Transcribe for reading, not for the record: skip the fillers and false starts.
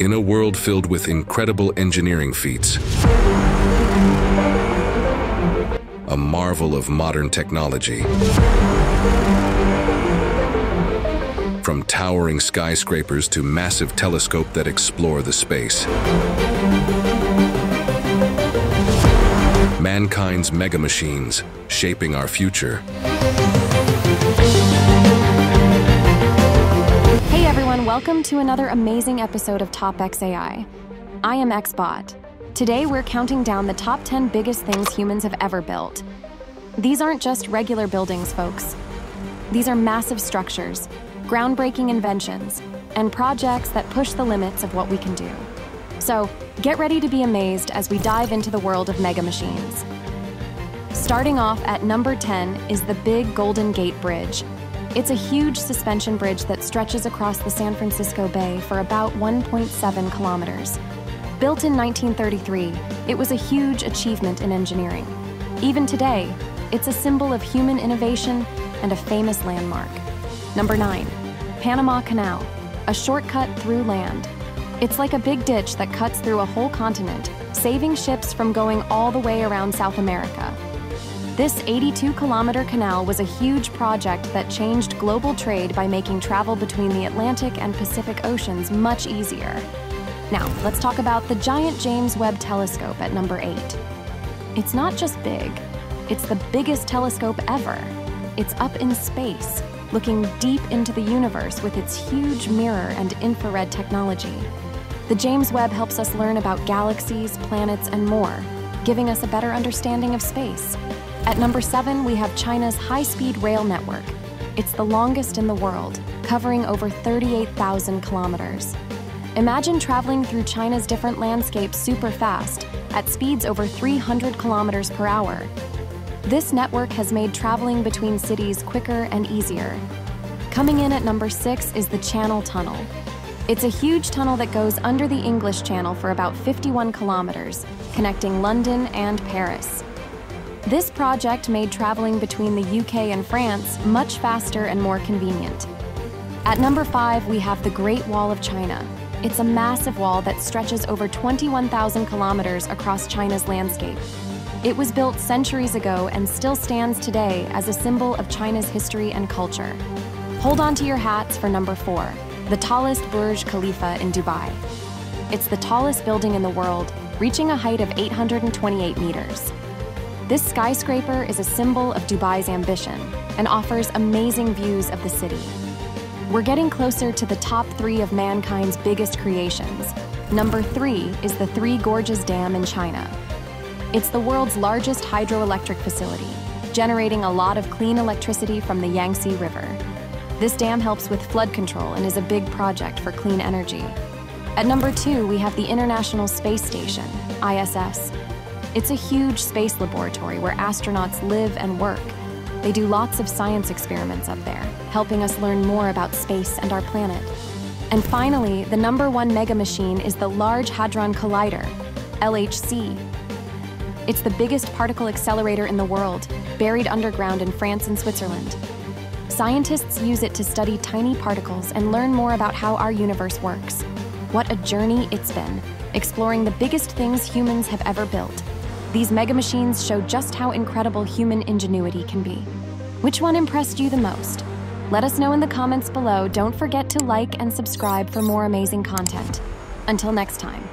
in a world filled with incredible engineering feats, a marvel of modern technology. From towering skyscrapers to massive telescopes that explore the space, mankind's mega machines shaping our future. Hey everyone, welcome to another amazing episode of Top X AI. I am XBot. Today we're counting down the top 10 biggest things humans have ever built. These aren't just regular buildings, folks. These are massive structures, groundbreaking inventions, and projects that push the limits of what we can do. So get ready to be amazed as we dive into the world of mega machines. Starting off at number 10 is the big Golden Gate Bridge. It's a huge suspension bridge that stretches across the San Francisco Bay for about 1.7 kilometers. Built in 1933, it was a huge achievement in engineering. Even today, it's a symbol of human innovation and a famous landmark. Number 9, Panama Canal, a shortcut through land. It's like a big ditch that cuts through a whole continent, saving ships from going all the way around South America. This 82-kilometer canal was a huge project that changed global trade by making travel between the Atlantic and Pacific Oceans much easier. Now, let's talk about the giant James Webb Telescope at number 8. It's not just big, it's the biggest telescope ever. It's up in space, looking deep into the universe with its huge mirror and infrared technology. The James Webb helps us learn about galaxies, planets, and more, giving us a better understanding of space. At number 7, we have China's high-speed rail network. It's the longest in the world, covering over 38,000 kilometers. Imagine traveling through China's different landscapes super fast, at speeds over 300 kilometers per hour. This network has made traveling between cities quicker and easier. Coming in at number 6 is the Channel Tunnel. It's a huge tunnel that goes under the English Channel for about 51 kilometers, connecting London and Paris. This project made traveling between the UK and France much faster and more convenient. At number 5, we have the Great Wall of China. It's a massive wall that stretches over 21,000 kilometers across China's landscape. It was built centuries ago and still stands today as a symbol of China's history and culture. Hold on to your hats for number 4, the tallest Burj Khalifa in Dubai. It's the tallest building in the world, reaching a height of 828 meters. This skyscraper is a symbol of Dubai's ambition and offers amazing views of the city. We're getting closer to the top 3 of mankind's biggest creations. Number 3 is the Three Gorges Dam in China. It's the world's largest hydroelectric facility, generating a lot of clean electricity from the Yangtze River. This dam helps with flood control and is a big project for clean energy. At number 2, we have the International Space Station, ISS. It's a huge space laboratory where astronauts live and work. They do lots of science experiments up there, helping us learn more about space and our planet. And finally, the number 1 mega machine is the Large Hadron Collider, LHC. It's the biggest particle accelerator in the world, buried underground in France and Switzerland. Scientists use it to study tiny particles and learn more about how our universe works. What a journey it's been, exploring the biggest things humans have ever built. These mega machines show just how incredible human ingenuity can be. Which one impressed you the most? Let us know in the comments below. Don't forget to like and subscribe for more amazing content. Until next time.